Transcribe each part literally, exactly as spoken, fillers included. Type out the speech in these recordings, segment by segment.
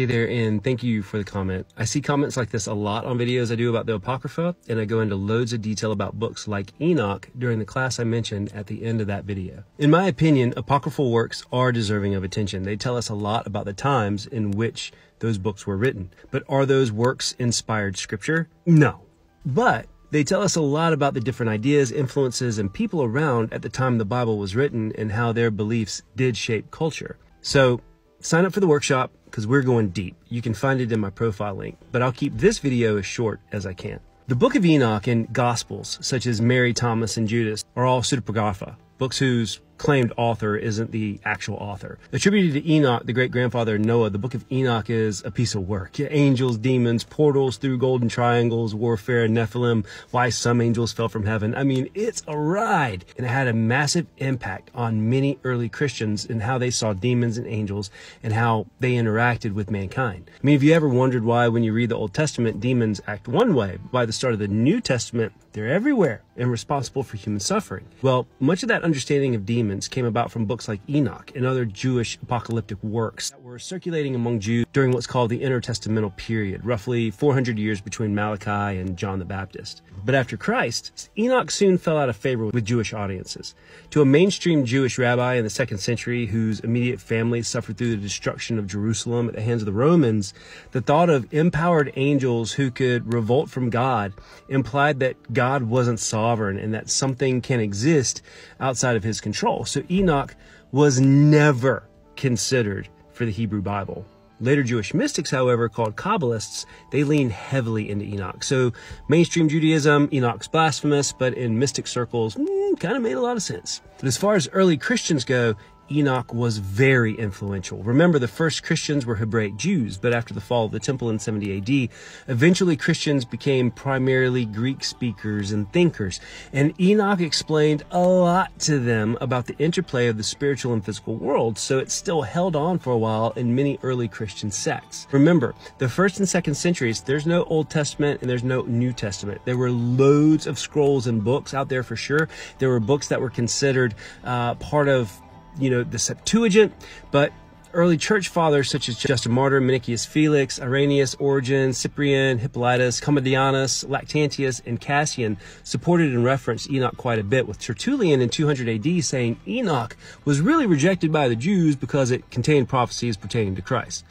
Hey there, and thank you for the comment. I see comments like this a lot on videos I do about the Apocrypha, and I go into loads of detail about books like Enoch during the class I mentioned at the end of that video. In my opinion, apocryphal works are deserving of attention. They tell us a lot about the times in which those books were written. But are those works inspired scripture? No. But they tell us a lot about the different ideas, influences, and people around at the time the Bible was written and how their beliefs did shape culture. So sign up for the workshop, because we're going deep. You can find it in my profile link, but I'll keep this video as short as I can. The Book of Enoch and Gospels, such as Mary, Thomas, and Judas, are all pseudepigrapha, books whose claimed author isn't the actual author. Attributed to Enoch, the great-grandfather of Noah, the Book of Enoch is a piece of work. Angels, demons, portals through golden triangles, warfare, Nephilim, why some angels fell from heaven. I mean, it's a ride. And it had a massive impact on many early Christians and how they saw demons and angels and how they interacted with mankind. I mean, have you ever wondered why when you read the Old Testament, demons act one way, but by the start of the New Testament, they're everywhere and responsible for human suffering? Well, much of that understanding of demons came about from books like Enoch and other Jewish apocalyptic works that were circulating among Jews during what's called the intertestamental period, roughly four hundred years between Malachi and John the Baptist. But after Christ, Enoch soon fell out of favor with Jewish audiences. To a mainstream Jewish rabbi in the second century whose immediate family suffered through the destruction of Jerusalem at the hands of the Romans, the thought of empowered angels who could revolt from God implied that God God wasn't sovereign and that something can exist outside of his control. So Enoch was never considered for the Hebrew Bible. Later Jewish mystics, however, called Kabbalists, they lean heavily into Enoch. So mainstream Judaism, Enoch's blasphemous, but in mystic circles, mm, kind of made a lot of sense. But as far as early Christians go, Enoch was very influential. Remember, the first Christians were Hebraic Jews, but after the fall of the temple in seventy A D, eventually Christians became primarily Greek speakers and thinkers, and Enoch explained a lot to them about the interplay of the spiritual and physical world, so it still held on for a while in many early Christian sects. Remember, the first and second centuries, there's no Old Testament and there's no New Testament. There were loads of scrolls and books out there for sure. There were books that were considered uh, part of you know, the Septuagint, but early church fathers such as Justin Martyr, Minucius Felix, Irenaeus, Origen, Cyprian, Hippolytus, Comedianus, Lactantius, and Cassian supported and referenced Enoch quite a bit, with Tertullian in two hundred A D saying Enoch was really rejected by the Jews because it contained prophecies pertaining to Christ.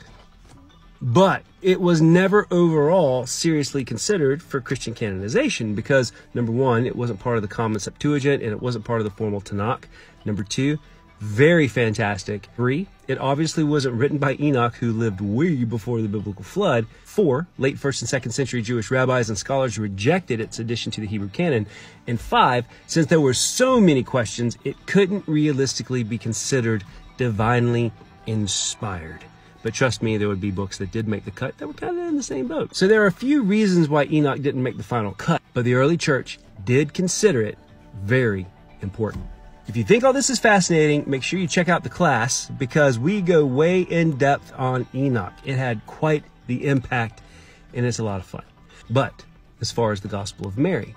But it was never overall seriously considered for Christian canonization because, number one, it wasn't part of the common Septuagint and it wasn't part of the formal Tanakh. Number two, very fantastic. Three, it obviously wasn't written by Enoch, who lived way before the biblical flood. Four, late first and second century Jewish rabbis and scholars rejected its addition to the Hebrew canon. And five, since there were so many questions, it couldn't realistically be considered divinely inspired. But trust me, there would be books that did make the cut that were kind of in the same boat. So there are a few reasons why Enoch didn't make the final cut, but the early church did consider it very important. If you think all this is fascinating, make sure you check out the class because we go way in depth on Enoch. It had quite the impact and it's a lot of fun. But as far as the Gospel of Mary,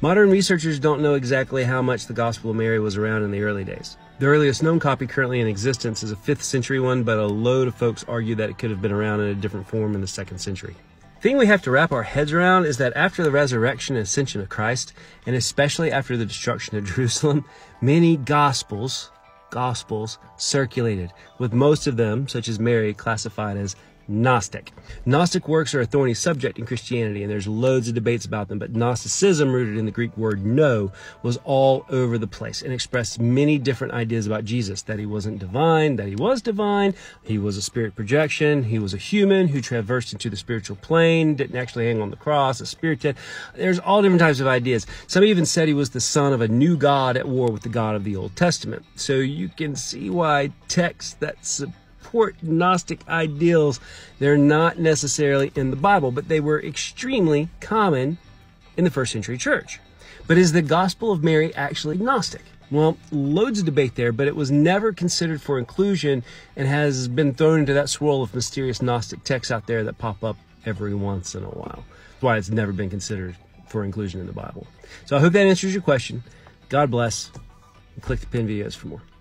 modern researchers don't know exactly how much the Gospel of Mary was around in the early days. The earliest known copy currently in existence is a fifth century one, but a load of folks argue that it could have been around in a different form in the second century. The thing we have to wrap our heads around is that after the resurrection and ascension of Christ, and especially after the destruction of Jerusalem, many gospels, gospels circulated, with most of them, such as Mary, classified as Gnostic. Gnostic works are a thorny subject in Christianity, and there's loads of debates about them, but Gnosticism, rooted in the Greek word "no," was all over the place and expressed many different ideas about Jesus, that he wasn't divine, that he was divine, he was a spirit projection, he was a human who traversed into the spiritual plane, didn't actually hang on the cross, a spirit did. There's all different types of ideas. Some even said he was the son of a new god at war with the God of the Old Testament. So you can see why texts that's support Gnostic ideals, they're not necessarily in the Bible, but they were extremely common in the first century church. But is the Gospel of Mary actually Gnostic? Well, loads of debate there, but it was never considered for inclusion and has been thrown into that swirl of mysterious Gnostic texts out there that pop up every once in a while. That's why it's never been considered for inclusion in the Bible. So I hope that answers your question. God bless. And click the pinned videos for more.